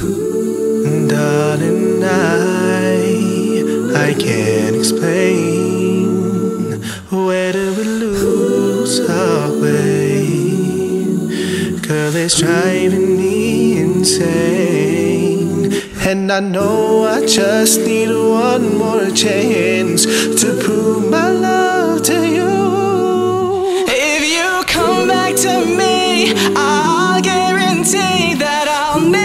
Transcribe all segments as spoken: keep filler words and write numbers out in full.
Darling, I, I can't explain where do we lose our way. Girl, it's driving me insane, and I know I just need one more chance to prove my love to you. If you come back to me, I'll guarantee that I'll never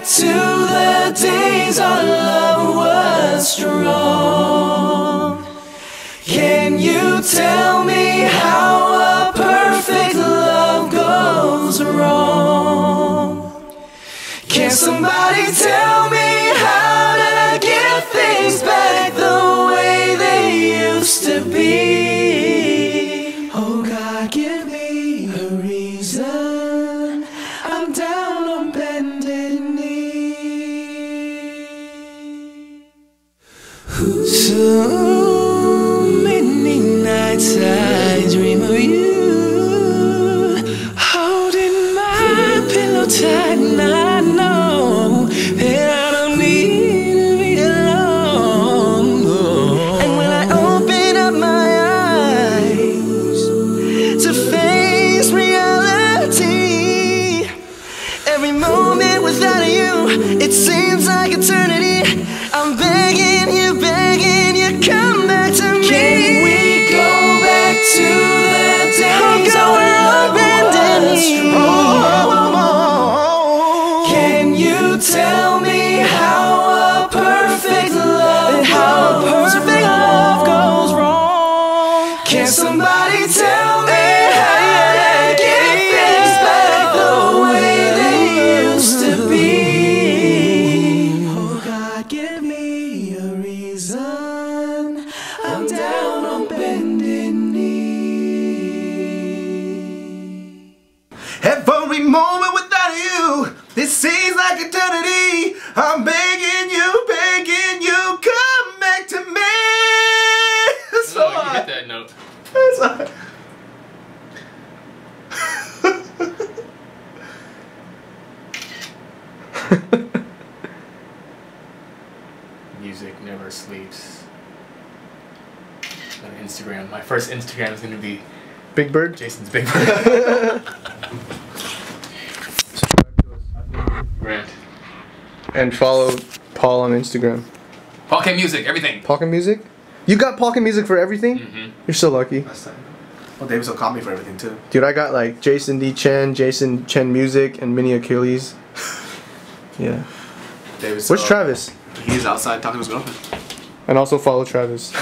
to the days our love was strong. Can you tell me how a perfect love goes wrong? Can somebody tell me how to get things back the way they used to be? Oh God, give me a reason. I'm down on bended knee. So many nights I dream of you, holding my pillow tight, and I know that I don't need to be alone. Oh. And when I open up my eyes to face reality, every moment without you, it seems like eternity. I'm begging you, begging you, come back to me. Can we go back to the days our love was strong? Can you tell me how a perfect love, how a perfect love goes wrong? Can somebody tell me how to get things back the way they used to be? Give me a reason. I'm down on bended knee. Every moment without you, this seems like eternity. I'm begging you, begging you, come back to me. It's so hard. Hit that note. It's hard. Music never sleeps. On Instagram, my first Instagram is going to be Big Bird. Jason's Big Bird. Subscribe to us. Grant. And follow Paul on Instagram. Paul Kim Music, everything. Paul Kim Music. You got Paul Kim Music for everything. Mm-hmm. You're so lucky. Last time. Well, David So caught me for everything too. Dude, I got like Jason D Chen, Jason Chen Music, and Mini Achilles. Yeah. David So. Where's Travis? He's outside talking to his girlfriend. And also follow Travis.